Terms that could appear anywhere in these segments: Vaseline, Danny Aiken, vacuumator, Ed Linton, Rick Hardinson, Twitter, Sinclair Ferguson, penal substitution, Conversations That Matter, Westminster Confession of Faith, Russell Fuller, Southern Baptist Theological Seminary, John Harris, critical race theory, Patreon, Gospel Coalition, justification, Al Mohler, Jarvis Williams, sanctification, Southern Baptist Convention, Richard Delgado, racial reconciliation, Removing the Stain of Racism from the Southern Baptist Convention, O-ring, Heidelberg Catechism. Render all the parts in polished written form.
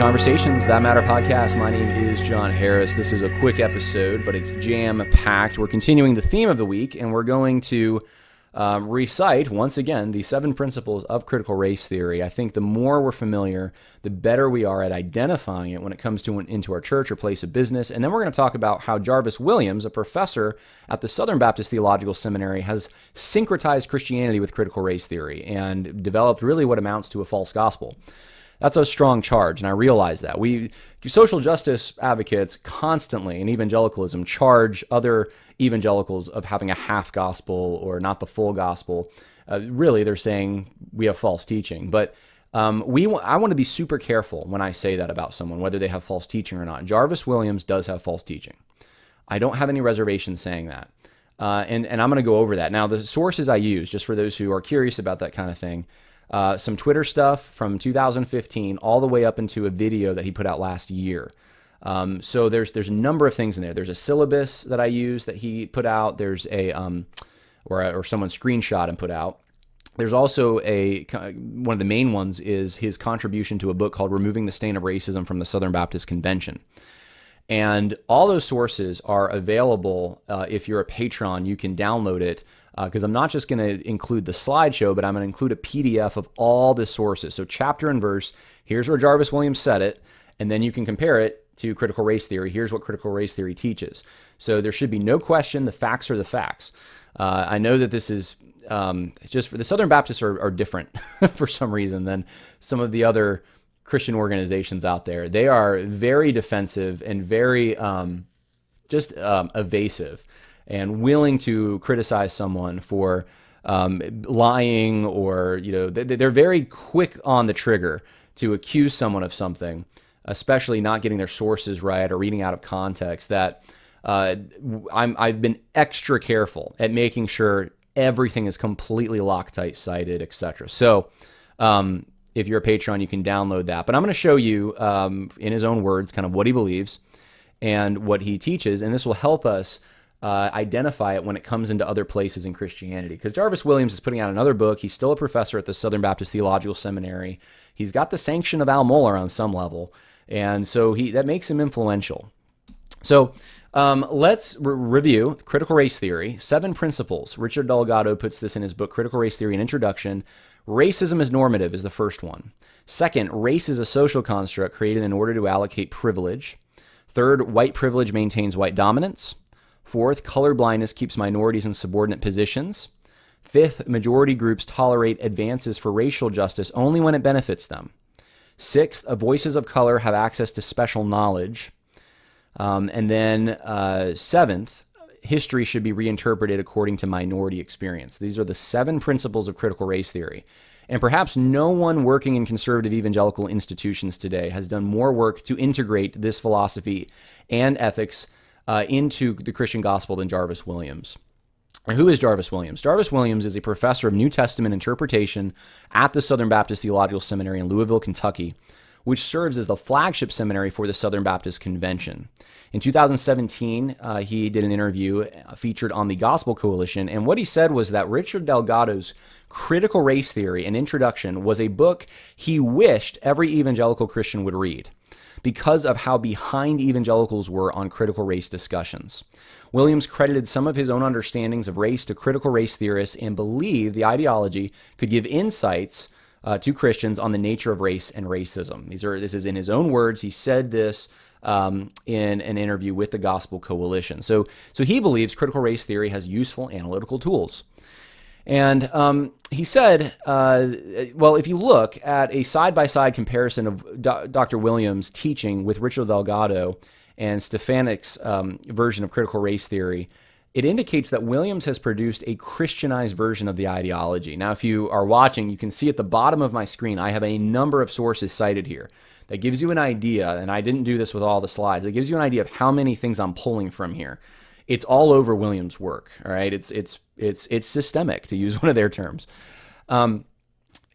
Conversations That Matter podcast. My name is John Harris. This is a quick episode, but it's jam-packed. We're continuing the theme of the week, and we're going to recite, once again, the 7 principles of critical race theory. I think the more we're familiar, the better we are at identifying it when it comes to into our church or place of business. And then we're going to talk about how Jarvis Williams, a professor at the Southern Baptist Theological Seminary, has syncretized Christianity with critical race theory and developed really what amounts to a false gospel. That's a strong charge, and I realize that. We social justice advocates constantly in evangelicalism charge other evangelicals of having a half gospel or not the full gospel. Really, they're saying we have false teaching. But I want to be super careful when I say that about someone, whether they have false teaching or not. Jarvis Williams does have false teaching. I don't have any reservations saying that. And I'm going to go over that. Now, the sources I use, just for those who are curious about that kind of thing, some Twitter stuff from 2015 all the way up into a video that he put out last year. So there's a number of things in there. There's a syllabus that I use that he put out. There's a or someone screenshot and put out. There's also one of the main ones is his contribution to a book called Removing the Stain of Racism from the Southern Baptist Convention. And all those sources are available. If you're a Patreon, you can download it. Because I'm not just going to include the slideshow, but I'm going to include a PDF of all the sources. So chapter and verse, here's where Jarvis Williams said it, and then you can compare it to critical race theory. Here's what critical race theory teaches. So there should be no question, the facts are the facts. I know that this is just for the Southern Baptists are different for some reason than some of the other Christian organizations out there. They are very defensive and very evasive, and willing to criticize someone for lying, or they're very quick on the trigger to accuse someone of something, especially not getting their sources right or reading out of context. That I've been extra careful at making sure everything is completely Loctite cited, etc. So if you're a Patreon, you can download that. But I'm going to show you in his own words kind of what he believes and what he teaches, and this will help us identify it when it comes into other places in Christianity. Because Jarvis Williams is putting out another book. He's still a professor at the Southern Baptist Theological Seminary. He's got the sanction of Al Mohler on some level, and so that makes him influential. So let's review critical race theory, 7 principles. Richard Delgado puts this in his book, Critical Race Theory, an Introduction. Racism is normative is the first one. Second, race is a social construct created in order to allocate privilege. Third, white privilege maintains white dominance. Fourth, colorblindness keeps minorities in subordinate positions. Fifth, majority groups tolerate advances for racial justice only when it benefits them. Sixth, voices of color have access to special knowledge. And then seventh, history should be reinterpreted according to minority experience. These are the 7 principles of critical race theory. And perhaps no one working in conservative evangelical institutions today has done more work to integrate this philosophy and ethics into the Christian gospel than Jarvis Williams. And who is Jarvis Williams? Jarvis Williams is a professor of New Testament interpretation at the Southern Baptist Theological Seminary in Louisville, Kentucky, which serves as the flagship seminary for the Southern Baptist Convention. In 2017, he did an interview featured on the Gospel Coalition, and what he said was that Richard Delgado's Critical Race Theory, an Introduction, was a book he wished every evangelical Christian would read, because of how behind evangelicals were on critical race discussions. Williams credited some of his own understandings of race to critical race theorists and believed the ideology could give insights to Christians on the nature of race and racism. This is in his own words. He said this in an interview with the Gospel Coalition. So he believes critical race theory has useful analytical tools. And he said, well, if you look at a side-by-side comparison of Dr. Williams' teaching with Richard Delgado and Stefanik's version of critical race theory, it indicates that Williams has produced a Christianized version of the ideology. Now, if you are watching, you can see at the bottom of my screen, I have a number of sources cited here. That gives you an idea, and I didn't do this with all the slides, it gives you an idea of how many things I'm pulling from here. It's all over Williams' work, all right? It's systemic, to use one of their terms.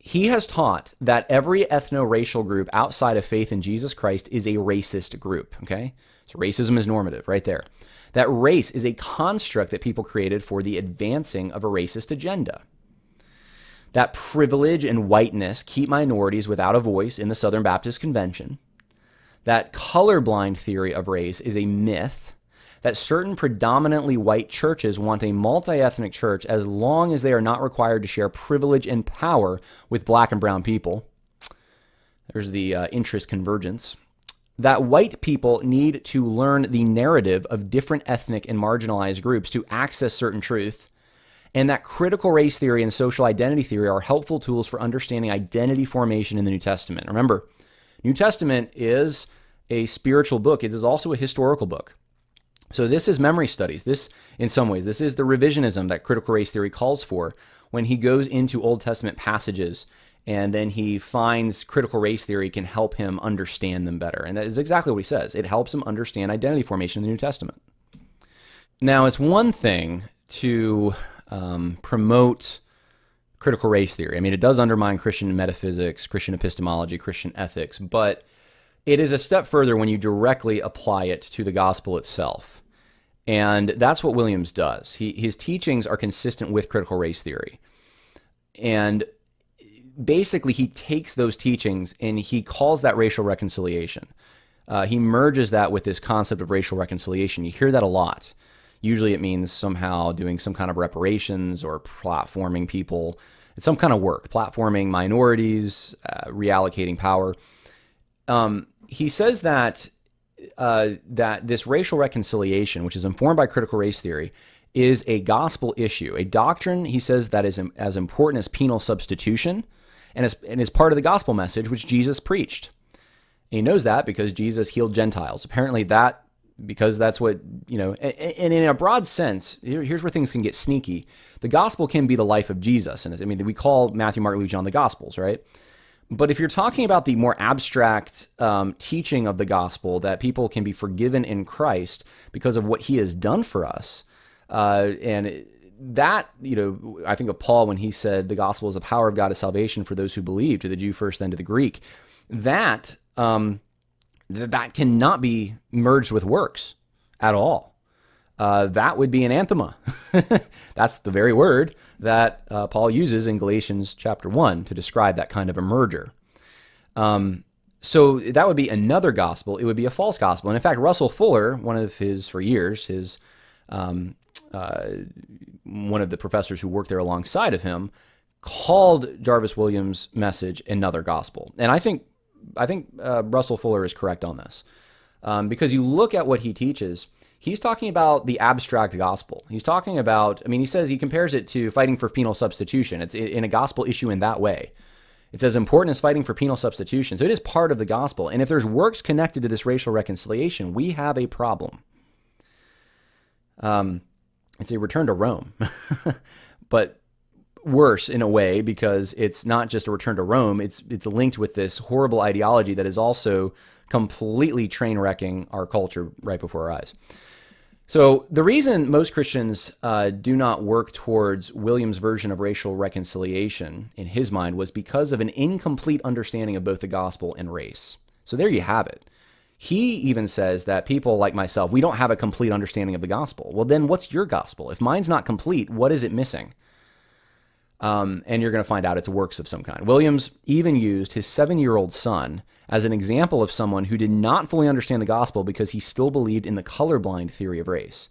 He has taught that every ethno-racial group outside of faith in Jesus Christ is a racist group, okay? So racism is normative, right there. That race is a construct that people created for the advancing of a racist agenda. That privilege and whiteness keep minorities without a voice in the Southern Baptist Convention. that colorblind theory of race is a myth, that certain predominantly white churches want a multi-ethnic church as long as they are not required to share privilege and power with black and brown people. There's the interest convergence. That white people need to learn the narrative of different ethnic and marginalized groups to access certain truth, and that critical race theory and social identity theory are helpful tools for understanding identity formation in the New Testament. Remember, New Testament is a spiritual book. It is also a historical book. So this is memory studies. This, in some ways, this is the revisionism that critical race theory calls for when he goes into Old Testament passages and then he finds critical race theory can help him understand them better. And that is exactly what he says. It helps him understand identity formation in the New Testament. Now, it's one thing to promote critical race theory. I mean, it does undermine Christian metaphysics, Christian epistemology, Christian ethics, but it is a step further when you directly apply it to the gospel itself. And that's what Williams does. His teachings are consistent with critical race theory. And basically, he takes those teachings and he calls that racial reconciliation. He merges that with this concept of racial reconciliation. You hear that a lot. Usually it means somehow doing some kind of reparations or platforming people. It's some kind of work, platforming minorities, reallocating power. He says that this racial reconciliation, which is informed by critical race theory, is a gospel issue, a doctrine, he says, that is as important as penal substitution and is part of the gospel message which Jesus preached. And he knows that because Jesus healed Gentiles. Apparently that, because that's what, you know, and in a broad sense, here's where things can get sneaky. The gospel can be the life of Jesus. And I mean, we call Matthew, Mark, Luke, John the Gospels, right? But if you're talking about the more abstract teaching of the gospel, that people can be forgiven in Christ because of what he has done for us, and that, you know, I think of Paul when he said the gospel is the power of God to salvation for those who believe, to the Jew first, then to the Greek, that that cannot be merged with works at all. That would be an anathema. That's the very word that Paul uses in Galatians chapter 1 to describe that kind of a merger. So that would be another gospel. It would be a false gospel. And in fact, Russell Fuller, one of his, for years, his one of the professors who worked there alongside of him, called Jarvis Williams' message another gospel. And I think Russell Fuller is correct on this. Because you look at what he teaches, he's talking about the abstract gospel. He's talking about, I mean, he says, he compares it to fighting for penal substitution. It's in a gospel issue in that way. It's as important as fighting for penal substitution. So it is part of the gospel. And if there's works connected to this racial reconciliation, we have a problem. It's a return to Rome, but worse in a way, because it's not just a return to Rome. It's linked with this horrible ideology that is also completely train wrecking our culture right before our eyes. So the reason most Christians do not work towards Williams' version of racial reconciliation, in his mind, was because of an incomplete understanding of both the gospel and race. So there you have it. He even says that people like myself, we don't have a complete understanding of the gospel. Well, then what's your gospel? If mine's not complete, what is it missing? And you're going to find out it's works of some kind. Williams even used his 7-year-old son as an example of someone who did not fully understand the gospel because he still believed in the colorblind theory of race,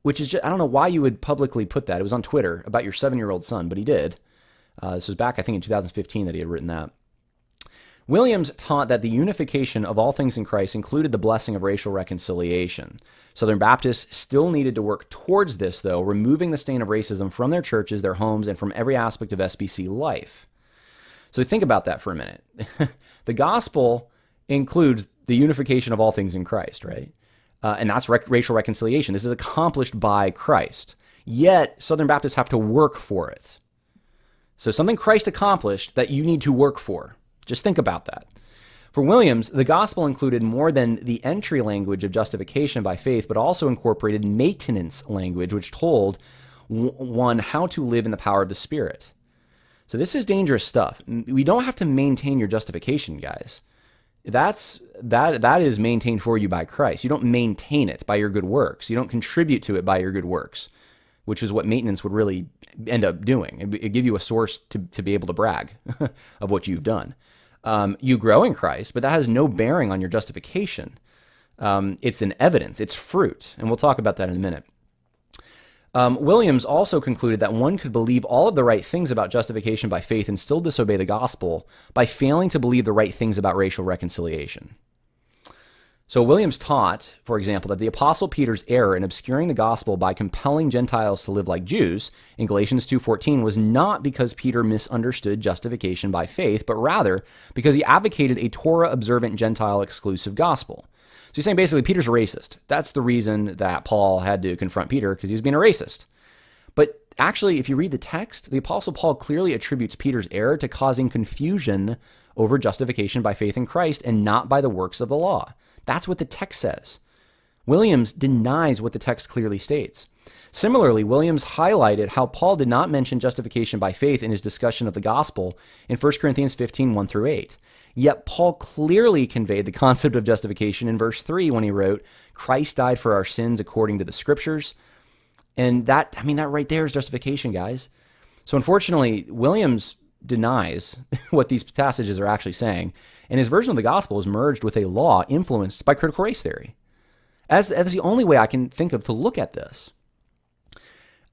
which is just, I don't know why you would publicly put that. It was on Twitter about your 7-year-old son, but he did. This was back, I think, in 2015 that he had written that. Williams taught that the unification of all things in Christ included the blessing of racial reconciliation. Southern Baptists still needed to work towards this, though, removing the stain of racism from their churches, their homes, and from every aspect of SBC life. So think about that for a minute. The gospel includes the unification of all things in Christ, right? And that's racial reconciliation. This is accomplished by Christ. Yet, Southern Baptists have to work for it. So something Christ accomplished that you need to work for. Just think about that. For Williams, the gospel included more than the entry language of justification by faith, but also incorporated maintenance language, which told one how to live in the power of the Spirit. So this is dangerous stuff. We don't have to maintain your justification, guys. That is maintained for you by Christ. You don't maintain it by your good works. You don't contribute to it by your good works, which is what maintenance would really end up doing. It'd give you a source to be able to brag of what you've done. you grow in Christ, but that has no bearing on your justification. It's an evidence, it's fruit, and we'll talk about that in a minute. Williams also concluded that one could believe all of the right things about justification by faith and still disobey the gospel by failing to believe the right things about racial reconciliation. So Williams taught, for example, that the Apostle Peter's error in obscuring the gospel by compelling Gentiles to live like Jews in Galatians 2:14 was not because Peter misunderstood justification by faith, but rather because he advocated a Torah-observant Gentile-exclusive gospel. So he's saying basically Peter's a racist. That's the reason that Paul had to confront Peter, because he was being a racist. But actually, if you read the text, the Apostle Paul clearly attributes Peter's error to causing confusion over justification by faith in Christ and not by the works of the law. That's what the text says. Williams denies what the text clearly states. Similarly, Williams highlighted how Paul did not mention justification by faith in his discussion of the gospel in 1 Corinthians 15, 1 through 8. Yet Paul clearly conveyed the concept of justification in verse 3 when he wrote, "Christ died for our sins according to the scriptures." And that, I mean, that right there is justification, guys. So unfortunately, Williams denies what these passages are actually saying, and his version of the gospel is merged with a law influenced by critical race theory. That's the only way I can think of to look at this.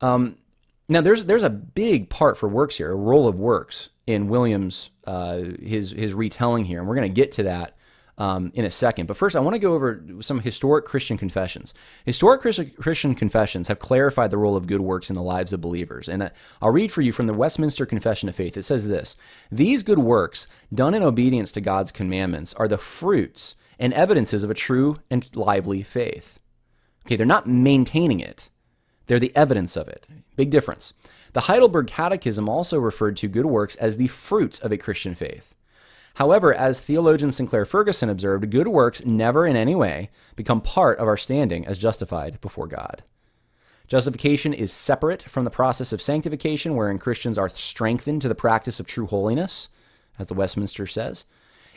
Now, there's a big part for works here, a role of works in Williams, his retelling here, and we're going to get to that in a second. But first, I want to go over some historic Christian confessions. Historic Christian confessions have clarified the role of good works in the lives of believers. And I'll read for you from the Westminster Confession of Faith. It says this: "These good works, done in obedience to God's commandments, are the fruits and evidences of a true and lively faith." Okay, they're not maintaining it. They're the evidence of it. Big difference. The Heidelberg Catechism also referred to good works as the fruits of a Christian faith. However, as theologian Sinclair Ferguson observed, good works never in any way become part of our standing as justified before God. Justification is separate from the process of sanctification, wherein Christians are strengthened to the practice of true holiness, as the Westminster says.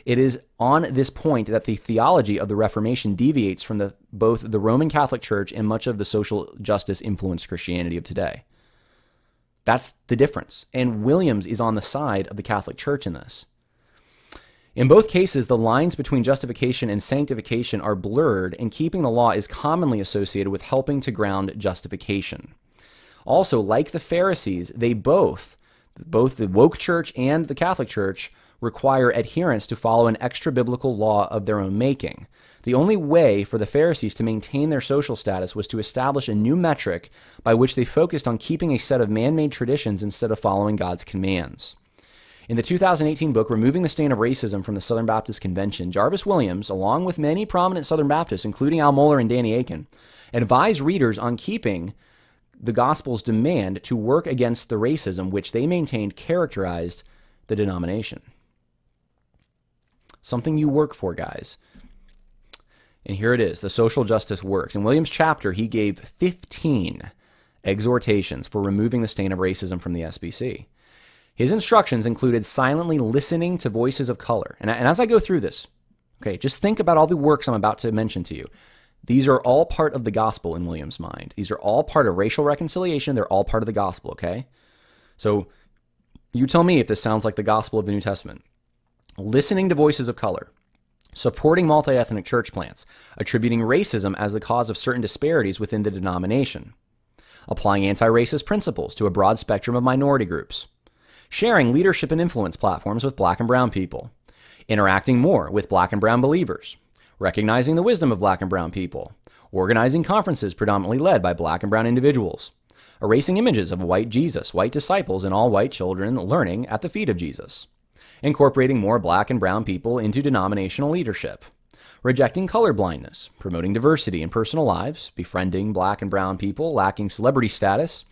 It is on this point that the theology of the Reformation deviates from both the Roman Catholic Church and much of the social justice-influenced Christianity of today. That's the difference, and Williams is on the side of the Catholic Church in this. In both cases, the lines between justification and sanctification are blurred, and keeping the law is commonly associated with helping to ground justification. Also, like the Pharisees, they both the woke church and the Catholic Church, require adherents to follow an extra-biblical law of their own making. The only way for the Pharisees to maintain their social status was to establish a new metric by which they focused on keeping a set of man-made traditions instead of following God's commands. In the 2018 book, Removing the Stain of Racism from the Southern Baptist Convention, Jarvis Williams, along with many prominent Southern Baptists, including Al Mohler and Danny Aiken, advised readers on keeping the gospel's demand to work against the racism which they maintained characterized the denomination. Something you work for, guys. And here it is, the social justice works. In Williams' chapter, he gave 15 exhortations for removing the stain of racism from the SBC. His instructions included silently listening to voices of color. And as I go through this, okay, just think about all the works I'm about to mention to you. These are all part of the gospel in Williams' mind. These are all part of racial reconciliation. They're all part of the gospel, okay? So you tell me if this sounds like the gospel of the New Testament. Listening to voices of color, supporting multi-ethnic church plants, attributing racism as the cause of certain disparities within the denomination, applying anti-racist principles to a broad spectrum of minority groups, sharing leadership and influence platforms with black and brown people, interacting more with black and brown believers, recognizing the wisdom of black and brown people, organizing conferences predominantly led by black and brown individuals, erasing images of white Jesus, white disciples, and all white children learning at the feet of Jesus, incorporating more black and brown people into denominational leadership, rejecting colorblindness, promoting diversity in personal lives, befriending black and brown people lacking celebrity status,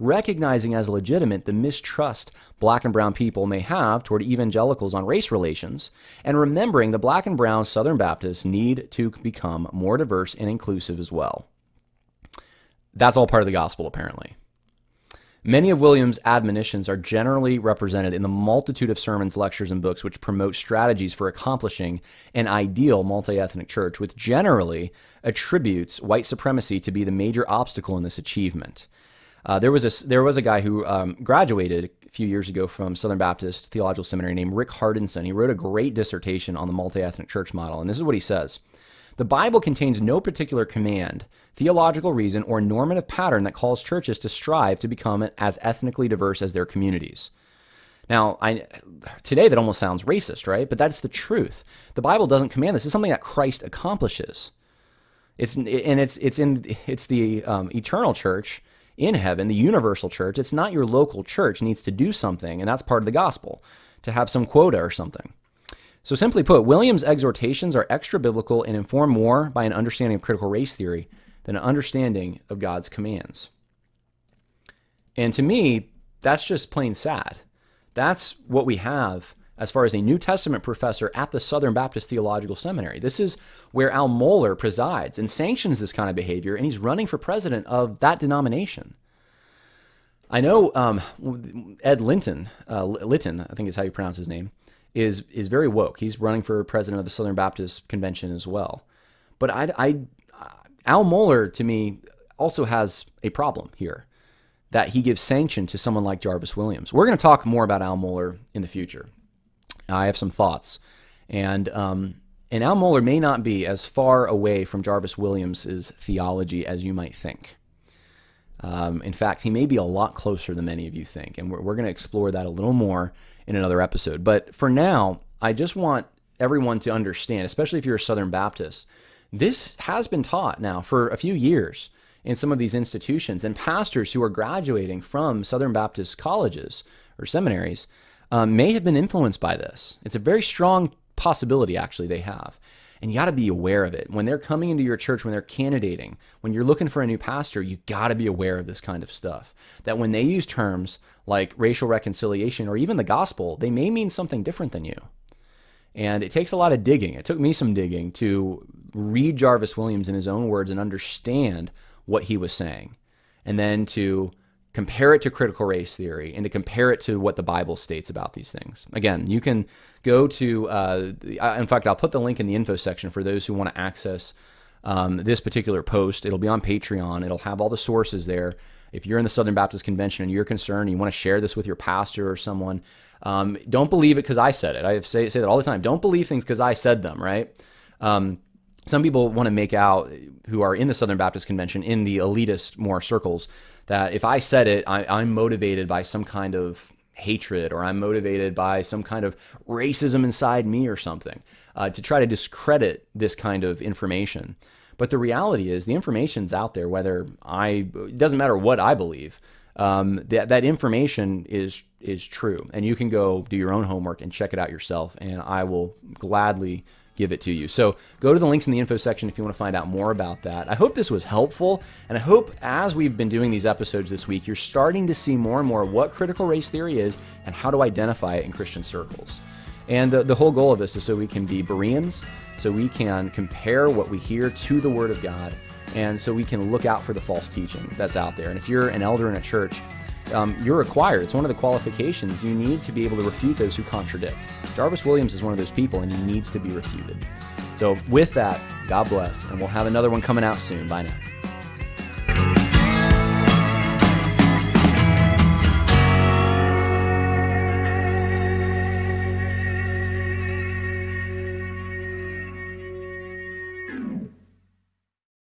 recognizing as legitimate the mistrust black and brown people may have toward evangelicals on race relations, and remembering the black and brown Southern Baptists need to become more diverse and inclusive as well. That's all part of the gospel, apparently. Many of Williams' admonitions are generally represented in the multitude of sermons, lectures, and books which promote strategies for accomplishing an ideal multi-ethnic church, which generally attributes white supremacy to be the major obstacle in this achievement. There was a guy who graduated a few years ago from Southern Baptist Theological Seminary named Rick Hardinson. He wrote a great dissertation on the multi-ethnic church model, and this is what he says. The Bible contains no particular command, theological reason, or normative pattern that calls churches to strive to become as ethnically diverse as their communities. Now, today that almost sounds racist, right? But that's the truth. The Bible doesn't command this. It's something that Christ accomplishes. It's the eternal church in heaven, the universal church. It's not your local church needs to do something, and that's part of the gospel, to have some quota or something. So simply put, Williams' exhortations are extra-biblical and informed more by an understanding of critical race theory than an understanding of God's commands. And to me, that's just plain sad. That's what we have as far as a New Testament professor at the Southern Baptist Theological Seminary. This is where Al Mohler presides and sanctions this kind of behavior, and he's running for president of that denomination. I know Ed Linton, I think is how you pronounce his name, is very woke. He's running for president of the Southern Baptist Convention as well. But Al Mohler, to me, also has a problem here, that he gives sanction to someone like Jarvis Williams. We're going to talk more about Al Mohler in the future. I have some thoughts. And Al Mohler may not be as far away from Jarvis Williams' theology as you might think. In fact, he may be a lot closer than many of you think, and we're going to explore that a little more in another episode. But for now, I just want everyone to understand, especially if you're a Southern Baptist, this has been taught now for a few years in some of these institutions, and pastors who are graduating from Southern Baptist colleges or seminaries may have been influenced by this. It's a very strong possibility, actually, they have. And you got to be aware of it. When they're coming into your church, when they're candidating, when you're looking for a new pastor, you got to be aware of this kind of stuff. That when they use terms like racial reconciliation or even the gospel, they may mean something different than you. And it takes a lot of digging. It took me some digging to read Jarvis Williams in his own words and understand what he was saying. And then to compare it to critical race theory and to compare it to what the Bible states about these things. Again, you can go to, in fact, I'll put the link in the info section for those who want to access this particular post. It'll be on Patreon. It'll have all the sources there. If you're in the Southern Baptist Convention and you're concerned, and you want to share this with your pastor or someone, don't believe it because I said it. I say that all the time. Don't believe things because I said them, right? Some people want to make out, who are in the Southern Baptist Convention, in the elitist more circles, that if I said it, I'm motivated by some kind of hatred, or I'm motivated by some kind of racism inside me or something, to try to discredit this kind of information. But the reality is the information's out there, whether it doesn't matter what I believe, that information is true. And you can go do your own homework and check it out yourself, and I will gladly give it to you. So go to the links in the info section if you want to find out more about that. I hope this was helpful, and I hope as we've been doing these episodes this week, you're starting to see more and more what critical race theory is and how to identify it in Christian circles. And the whole goal of this is so we can be Bereans, so we can compare what we hear to the Word of God, and so we can look out for the false teaching that's out there. And if you're an elder in a church, you're required. It's one of the qualifications. You need to be able to refute those who contradict. Jarvis Williams is one of those people, and he needs to be refuted. So with that, God bless, and we'll have another one coming out soon. Bye now.